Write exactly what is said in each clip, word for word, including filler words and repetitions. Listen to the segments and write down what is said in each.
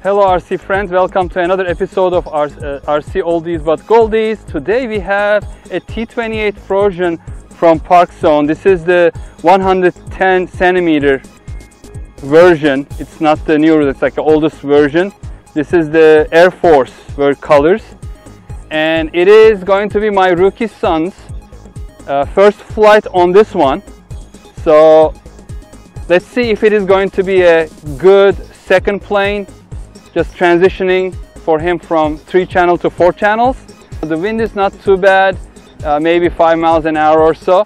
Hello R C friends, welcome to another episode of R C Oldies but Goldies. Today we have a T twenty-eight Trojan from ParkZone. This is the one hundred ten centimeter version. It's not the newer, it's like the oldest version. This is the Air Force colors, and it is going to be my rookie son's uh, first flight on this one. So let's see if it is going to be a good second plane, just transitioning for him from three channel to four channels. The wind is not too bad, uh, maybe five miles an hour or so.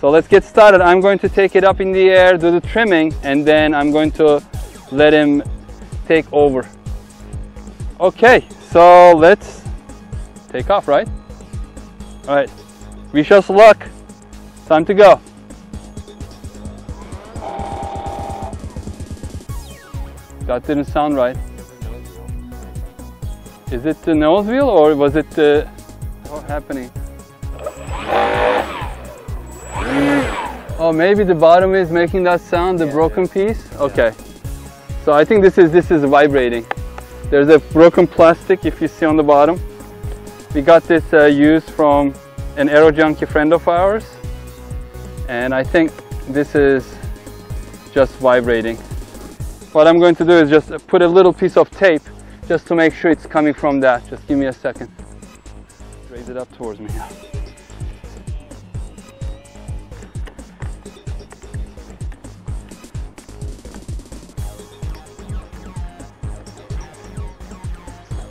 So let's get started. I'm going to take it up in the air, do the trimming, and then I'm going to let him take over. Okay, so let's take off, right? All right, wish us luck. Time to go. That didn't sound right. Is it the nose wheel or was it the... what's happening? Oh, maybe the bottom is making that sound, the yeah, broken yeah. piece? Okay. Yeah. So I think this is, this is vibrating. There's a broken plastic if you see on the bottom. We got this uh, used from an AeroJunkie friend of ours. And I think this is just vibrating. What I'm going to do is just put a little piece of tape just to make sure it's coming from that. Just give me a second. Raise it up towards me.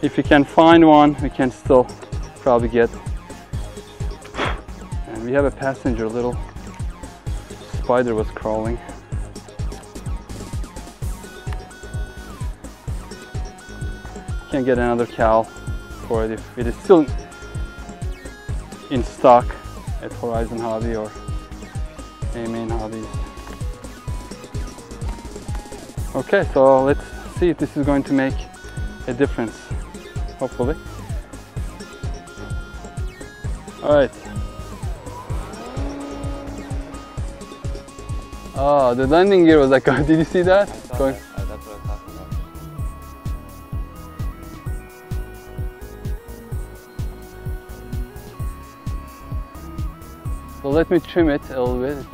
If you can find one, we can still probably get. And we have a passenger, a little spider was crawling. Can get another cowl for it if it is still in stock at Horizon Hobby or A-Main Hobby. Okay, so let's see if this is going to make a difference, hopefully. All right. Oh, the landing gear was like, did you see that? So let me trim it a little bit.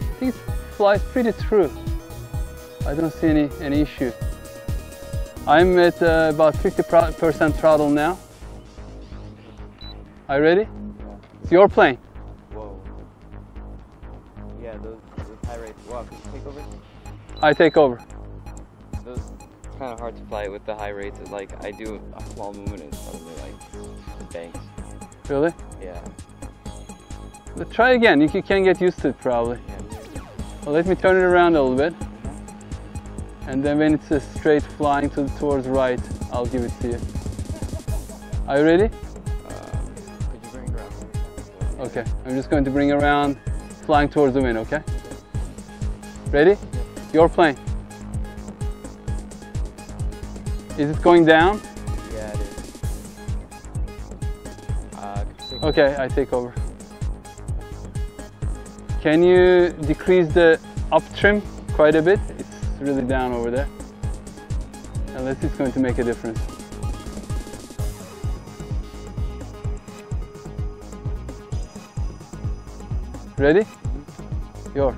I think it flies pretty true. I don't see any, any issue. I'm at uh, about fifty percent throttle now. Are you ready? Yeah. It's your plane. Whoa. Yeah, those, those high rates. Wow, can you take over? I take over. Those, it's kind of hard to fly with the high rates. It's like I do a small movement and suddenly like the banks. Really? Yeah. But try again. You can get used to it probably. Yeah. Well, let me turn it around a little bit, and then when it's a straight flying to towards right, I'll give it to you. Are you ready? Uh, could you bring it around? Okay. I'm just going to bring around, flying towards the wind. Okay. Ready? Your plane. Is it going down? Yeah, it is. Uh, okay, I take over. Can you decrease the up trim quite a bit? It's really down over there. Unless it's going to make a difference. Ready? Yours.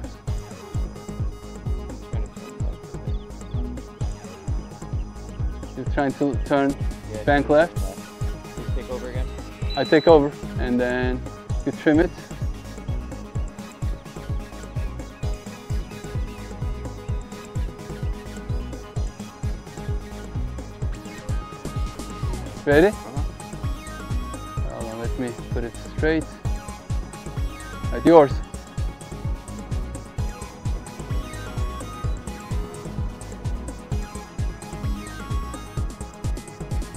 Trying to turn yeah, bank left. You take over again? I take over and then you trim it. Ready? Uh-huh. Well, let me put it straight. Right, yours.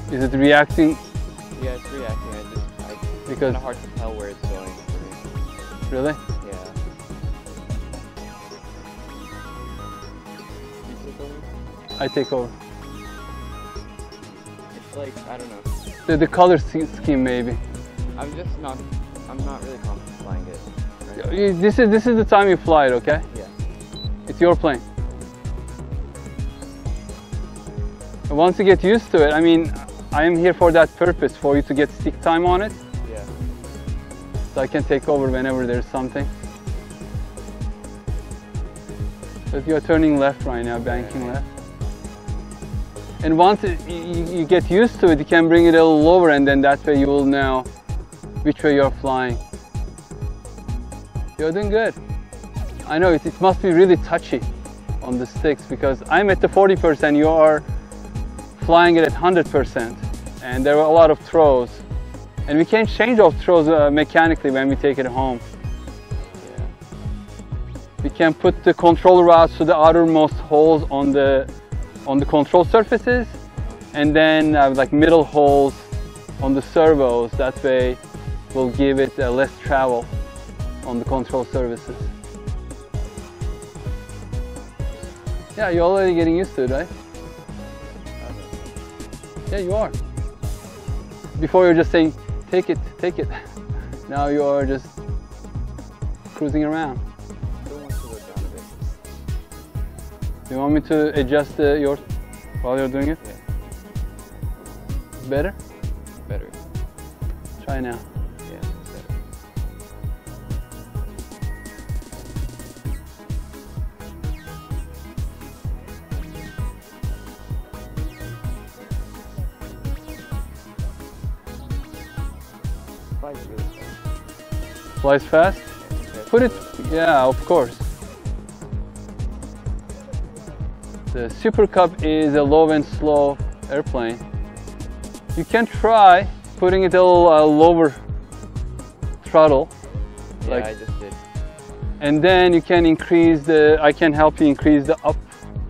Is it reacting? Yeah, it's reacting. I just, I, it's because kind of hard to tell where it's going. Really? Yeah. You take over? I take over. It's like, I don't know. The, the color scheme maybe. I'm just not, I'm not really confident flying it. Right. This is, this is the time you fly it, okay? Yeah. It's your plane. And once you get used to it, I mean, I am here for that purpose, for you to get stick time on it. Yeah. So I can take over whenever there's something. But you're turning left right now, banking yeah. left. And once it, you, you get used to it, you can bring it a little lower, and then that way you will know which way you're flying. You're doing good. I know it, it must be really touchy on the sticks, because I'm at the forty percent, you are flying it at one hundred percent, and there were a lot of throws. And we can't change off throws uh, mechanically when we take it home. Yeah. We can put the control routes to the outermost holes on the on the control surfaces, and then uh, like middle holes on the servos. That way we'll give it uh, less travel on the control surfaces. Yeah, you're already getting used to it, right? Yeah, you are. Before you're just saying, take it, take it. Now you are just cruising around. You want me to adjust uh, yours while you're doing it? Yeah. Better? Better. Try now. Yeah, it's better. Flies really fast. Flies fast? Yeah, Put it, yeah, of course. The Super Cup is a low and slow airplane. You can try putting it a little uh, lower throttle. Yeah, like, I just did. And then you can increase the, I can help you increase the up,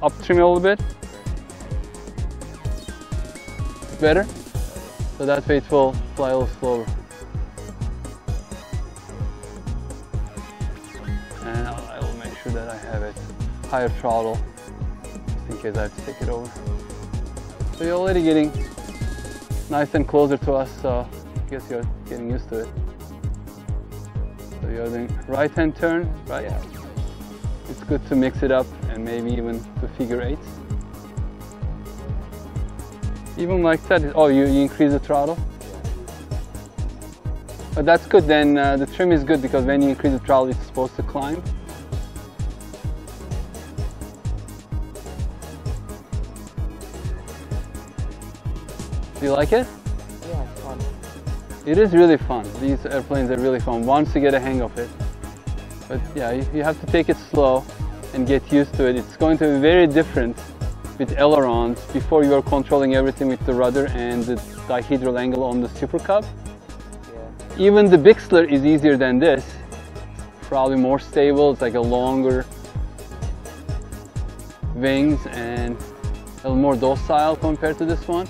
up trim a little bit. Better? So that way it will fly a little slower. And I will make sure that I have it higher throttle. In case I have to take it over. So you're already getting nice and closer to us, so I guess you're getting used to it. So you're doing right hand turn, right? Yeah. It's good to mix it up and maybe even to figure eights. Even like that, oh, you, you increase the throttle? But that's good, then uh, the trim is good, because when you increase the throttle, it's supposed to climb. Do you like it? Yeah, it's fun. It is really fun. These airplanes are really fun once you get a hang of it. But yeah, you have to take it slow and get used to it. It's going to be very different with ailerons. Before, you were controlling everything with the rudder and the dihedral angle on the Super Cub. Yeah. Even the Bixler is easier than this. It's probably more stable. It's like a longer wings and a little more docile compared to this one.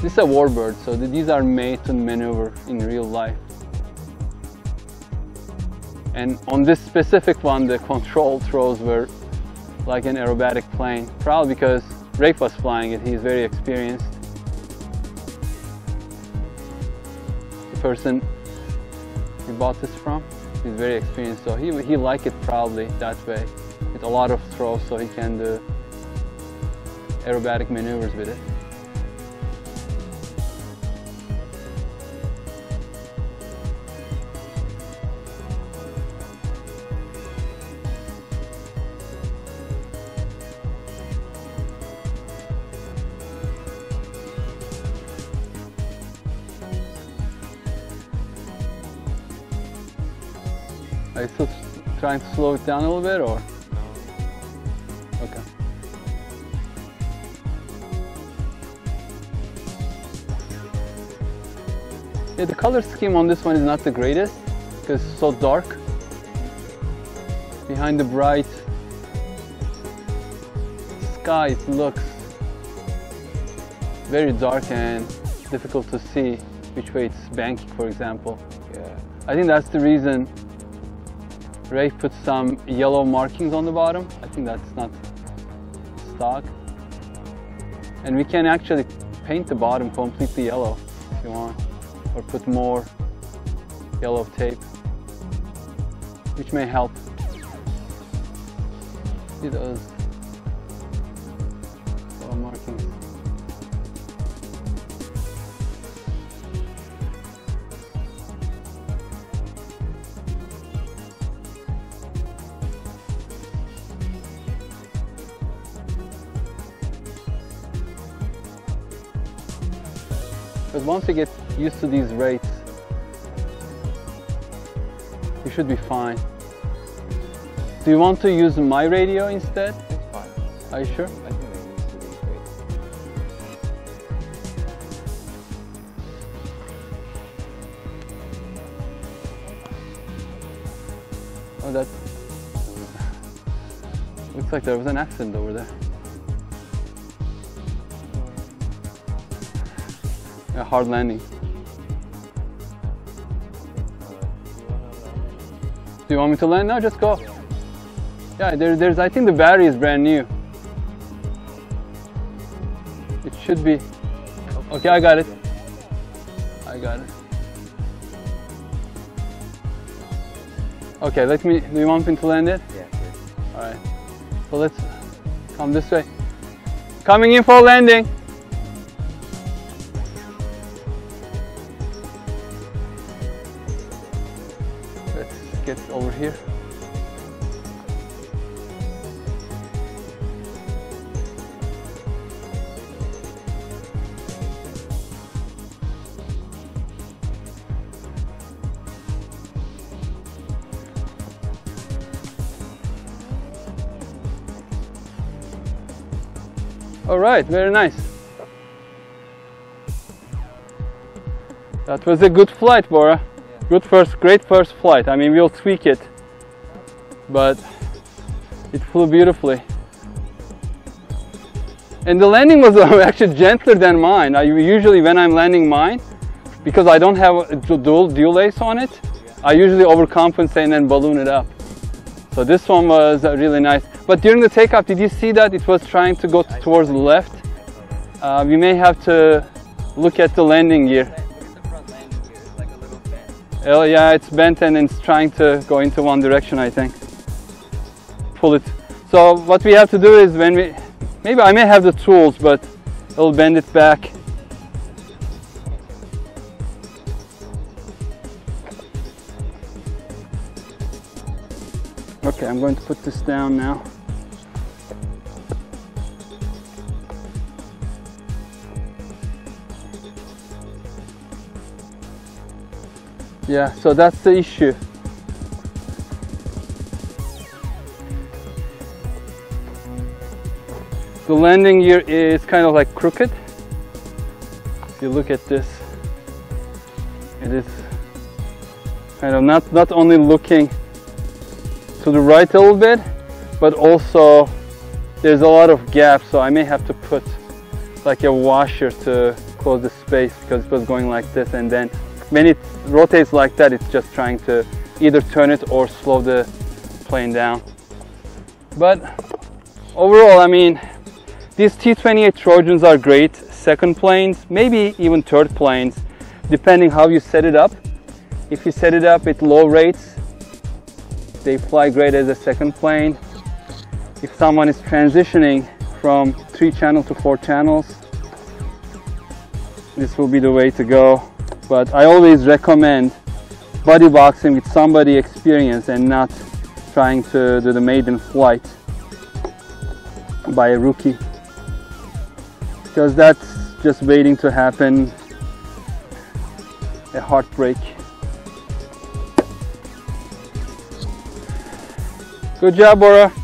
This is a warbird, so these are made to maneuver in real life. And on this specific one, the control throws were like an aerobatic plane. Probably because Ray was flying it, he's very experienced. The person he bought this from, he's very experienced, so he, he liked it probably that way. With a lot of throws, so he can do aerobatic maneuvers with it. Are you still trying to slow it down a little bit, or? No. Okay. Yeah, the color scheme on this one is not the greatest, because it's so dark. Behind the bright sky, it looks very dark and difficult to see which way it's banking, for example. Yeah. I think that's the reason Ray put some yellow markings on the bottom. I think that's not stock. And we can actually paint the bottom completely yellow if you want, or put more yellow tape, which may help. See those little markings. But once you get used to these rates, you should be fine. Do you want to use my radio instead? It's fine. Are you sure? I think I'm used to these rates. Oh, that looks like there was an accident over there. A hard landing. Do you want me to land? No, just go. Yeah, there, there's. I think the battery is brand new. It should be. Okay, I got it. I got it. Okay, let me. Do you want me to land it? Yeah. Sure. All right. So let's come this way. Coming in for landing. Get over here. All right, very nice. That was a good flight, Bora. Good first, great first flight. I mean, we'll tweak it, but it flew beautifully. And the landing was actually gentler than mine. I usually, when I'm landing mine, because I don't have a dual, dual lace on it, I usually overcompensate and then balloon it up. So this one was really nice. But during the takeoff, did you see that it was trying to go towards the left? Uh, we may have to look at the landing gear. Oh yeah, it's bent and it's trying to go into one direction, I think. Pull it. So what we have to do is when we... Maybe I may have the tools, but it'll bend it back. Okay, I'm going to put this down now. Yeah, so that's the issue. The landing gear is kind of like crooked. If you look at this, it is kind of not, not only looking to the right a little bit, but also there's a lot of gaps, so I may have to put like a washer to close the space because it was going like this, and then when it rotates like that, it's just trying to either turn it or slow the plane down. But overall, I mean, these T twenty-eight Trojans are great second planes, maybe even third planes, depending how you set it up. If you set it up at low rates, they fly great as a second plane. If someone is transitioning from three channel to four channels, this will be the way to go. But I always recommend buddy boxing with somebody experienced and not trying to do the maiden flight by a rookie, because that's just waiting to happen, a heartbreak. Good job, Bora.